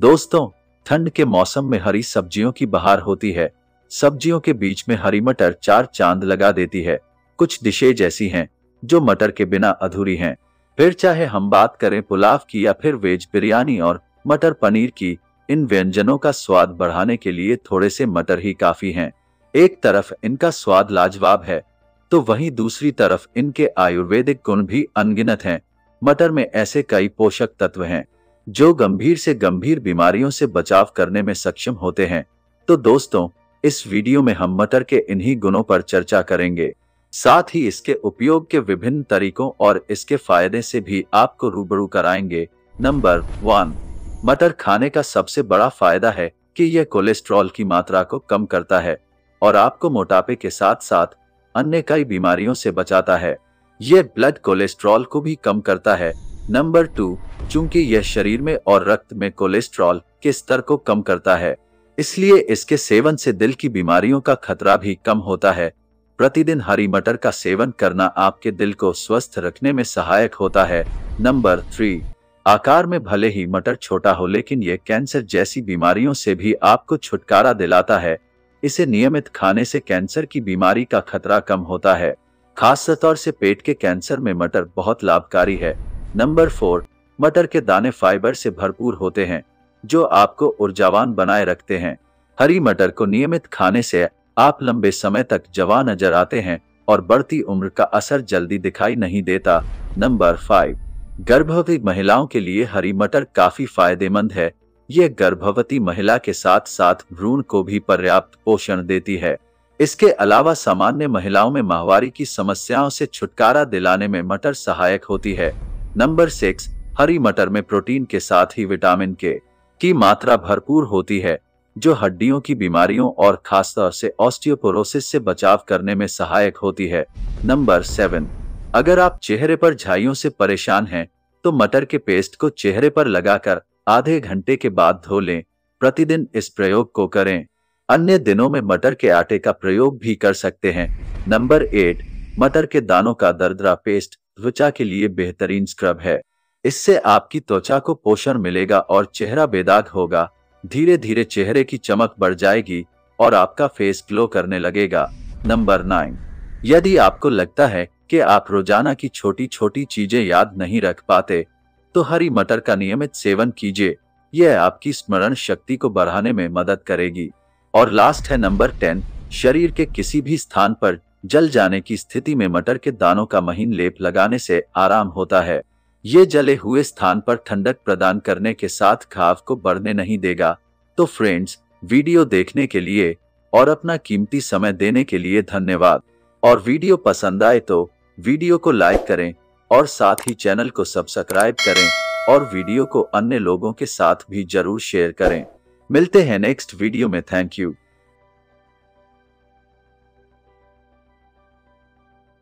दोस्तों, ठंड के मौसम में हरी सब्जियों की बहार होती है। सब्जियों के बीच में हरी मटर चार चांद लगा देती है। कुछ डिशेज ऐसी हैं जो मटर के बिना अधूरी हैं। फिर चाहे हम बात करें पुलाव की या फिर वेज बिरयानी और मटर पनीर की, इन व्यंजनों का स्वाद बढ़ाने के लिए थोड़े से मटर ही काफी हैं। एक तरफ इनका स्वाद लाजवाब है तो वहीं दूसरी तरफ इनके आयुर्वेदिक गुण भी अनगिनत हैं। मटर में ऐसे कई पोषक तत्व हैं जो गंभीर से गंभीर बीमारियों से बचाव करने में सक्षम होते हैं। तो दोस्तों, इस वीडियो में हम मटर के इन्हीं गुणों पर चर्चा करेंगे, साथ ही इसके उपयोग के विभिन्न तरीकों और इसके फायदे से भी आपको रूबरू कराएंगे। नंबर 1, मटर खाने का सबसे बड़ा फायदा है कि यह कोलेस्ट्रॉल की मात्रा को कम करता है और आपको मोटापे के साथ साथ अन्य कई बीमारियों से बचाता है। यह ब्लड कोलेस्ट्रॉल को भी कम करता है। नंबर 2, चूंकि यह शरीर में और रक्त में कोलेस्ट्रॉल के स्तर को कम करता है, इसलिए इसके सेवन से दिल की बीमारियों का खतरा भी कम होता है। प्रतिदिन हरी मटर का सेवन करना आपके दिल को स्वस्थ रखने में सहायक होता है। नंबर 3, आकार में भले ही मटर छोटा हो, लेकिन यह कैंसर जैसी बीमारियों से भी आपको छुटकारा दिलाता है। इसे नियमित खाने से कैंसर की बीमारी का खतरा कम होता है। खास तौर से पेट के कैंसर में मटर बहुत लाभकारी है। नंबर 4, मटर के दाने फाइबर से भरपूर होते हैं जो आपको ऊर्जावान बनाए रखते हैं। हरी मटर को नियमित खाने से आप लंबे समय तक जवान नजर आते हैं और बढ़ती उम्र का असर जल्दी दिखाई नहीं देता। नंबर 5, गर्भवती महिलाओं के लिए हरी मटर काफी फायदेमंद है। यह गर्भवती महिला के साथ साथ भ्रूण को भी पर्याप्त पोषण देती है। इसके अलावा सामान्य महिलाओं में माहवारी की समस्याओं से छुटकारा दिलाने में मटर सहायक होती है। नंबर 6, हरी मटर में प्रोटीन के साथ ही विटामिन के की मात्रा भरपूर होती है जो हड्डियों की बीमारियों और खासतौर से ऑस्टियोपोरोसिस से बचाव करने में सहायक होती है। नंबर 7, अगर आप चेहरे पर झाइयों से परेशान हैं तो मटर के पेस्ट को चेहरे पर लगाकर आधे घंटे के बाद धो लें। प्रतिदिन इस प्रयोग को करें। अन्य दिनों में मटर के आटे का प्रयोग भी कर सकते हैं। नंबर 8, मटर के दानों का दरदरा पेस्ट त्वचा के लिए बेहतरीन स्क्रब है। इससे आपकी त्वचा को पोषण मिलेगा और चेहरा बेदाग होगा। धीरे धीरे चेहरे की चमक बढ़ जाएगी और आपका फेस ग्लो करने लगेगा। नंबर 9, यदि आपको लगता है कि आप रोजाना की छोटी छोटी चीजें याद नहीं रख पाते तो हरी मटर का नियमित सेवन कीजिए। यह आपकी स्मरण शक्ति को बढ़ाने में मदद करेगी। और लास्ट है नंबर 10, शरीर के किसी भी स्थान पर जल जाने की स्थिति में मटर के दानों का महीन लेप लगाने से आराम होता है। ये जले हुए स्थान पर ठंडक प्रदान करने के साथ घाव को बढ़ने नहीं देगा। तो फ्रेंड्स, वीडियो देखने के लिए और अपना कीमती समय देने के लिए धन्यवाद। और वीडियो पसंद आए तो वीडियो को लाइक करें और साथ ही चैनल को सब्सक्राइब करें और वीडियो को अन्य लोगों के साथ भी जरूर शेयर करें। मिलते हैं नेक्स्ट वीडियो में। Thank you.